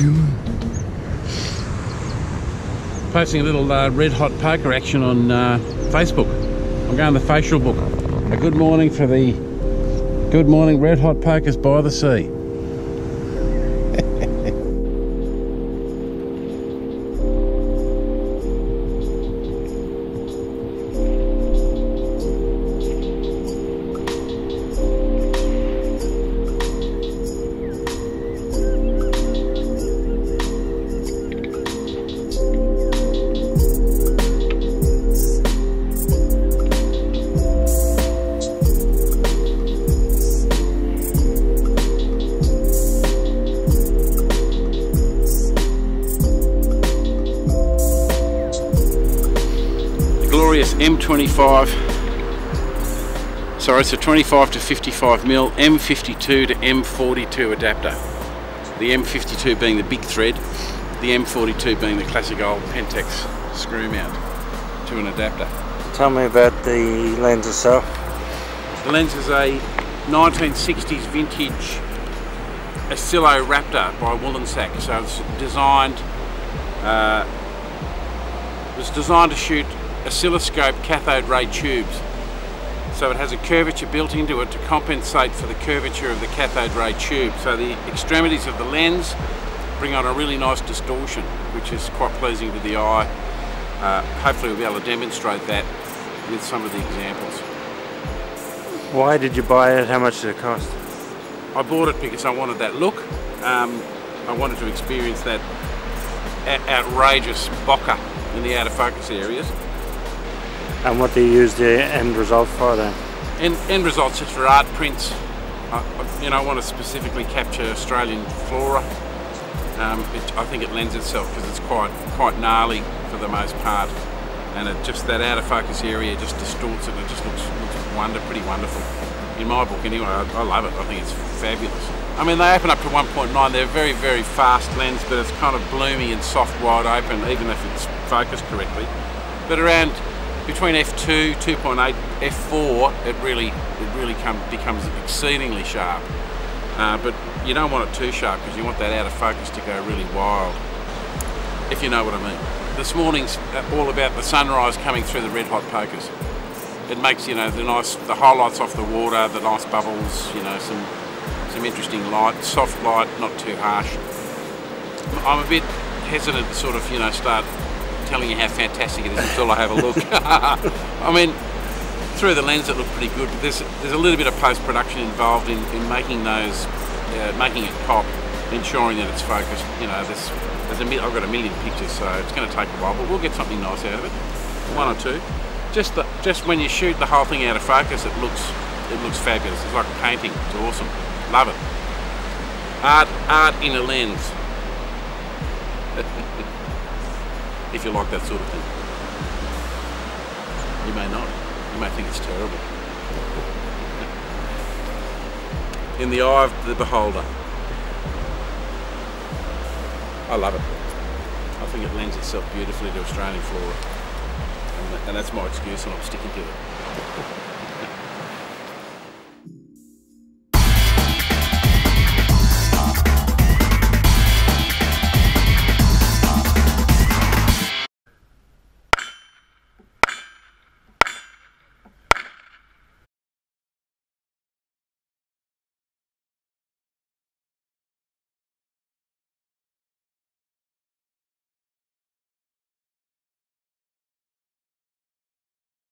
doing? Posting a little red hot poker action on Facebook. I'm going the facial book. A good morning for the good morning red hot pokers by the sea. M25, sorry, it's a 25 to 55 mil M52 to M42 adapter. The M52 being the big thread, the M42 being the classic old Pentax screw mount to an adapter. Tell me about the lens itself. The lens is a 1960s vintage Oscillo Raptor by Woollensack. So it's designed, to shoot oscilloscope cathode ray tubes, so it has a curvature built into it to compensate for the curvature of the cathode ray tube, so the extremities of the lens bring on a really nice distortion, which is quite pleasing to the eye. Hopefully we'll be able to demonstrate that with some of the examples. Why did you buy it? How much did it cost? I bought it because I wanted that look. I wanted to experience that outrageous bokeh in the out of focus areas. And what do you use the end result for then? End results just for art prints. I want to specifically capture Australian flora. I think it lends itself because it's quite gnarly for the most part, and it just that out of focus area just distorts it. And it just looks pretty wonderful. In my book, anyway, I love it. I think it's fabulous. I mean, they open up to 1.9. They're a very, very fast lens, but it's kind of bloomy and soft, wide open, even if it's focused correctly. But around between f2, 2.8, f4, it really becomes exceedingly sharp. But you don't want it too sharp because you want that out of focus to go really wild, if you know what I mean. This morning's all about the sunrise coming through the red hot pokers. It makes the highlights off the water, the nice bubbles, some interesting light, soft light, not too harsh. I'm a bit hesitant to sort of start telling you how fantastic it is until I have a look. I mean, through the lens it looked pretty good, but there's a little bit of post-production involved in making those, making it pop, ensuring that it's focused. I've got a million pictures, so it's going to take a while, but we'll get something nice out of it, one or two. Just when you shoot the whole thing out of focus, it looks fabulous. It's like a painting. It's awesome. Love it. Art in a lens. If you like that sort of thing. You may not. You may think it's terrible. In the eye of the beholder. I love it. I think it lends itself beautifully to Australian flora. And that's my excuse, and I'm sticking to it.